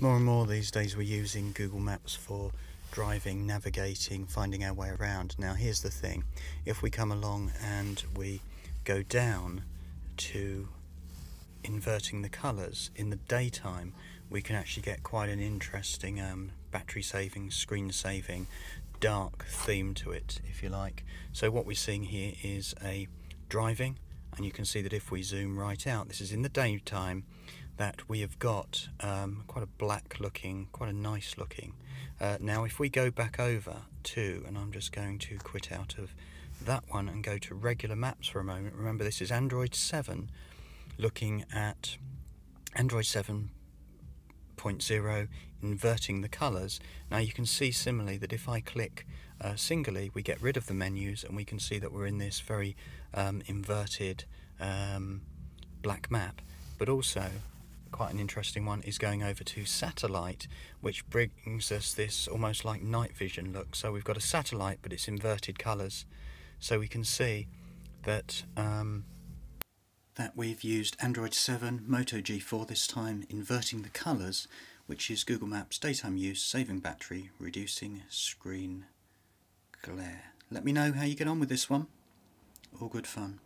More and more these days we're using Google Maps for driving, navigating, finding our way around. Now here's the thing, if we come along and we go down to inverting the colours in the daytime, we can actually get quite an interesting battery saving, screen saving, dark theme to it, if you like. So what we're seeing here is a driving, and you can see that if we zoom right out, this is in the daytime, that we have got quite a black looking, quite a nice looking. Now if we go back over to, and I'm just going to quit out of that one and go to regular maps for a moment. Remember, this is Android 7, looking at Android 7.0, inverting the colours. Now you can see similarly that if I click singly, we get rid of the menus and we can see that we're in this very inverted black map. But also, quite an interesting one is going over to satellite, which brings us this almost like night vision look. So we've got a satellite, but it's inverted colours. So we can see that that we've used Android 7, Moto G 4 this time, inverting the colours, which is Google Maps daytime use, saving battery, reducing screen glare. Let me know how you get on with this one. All good fun.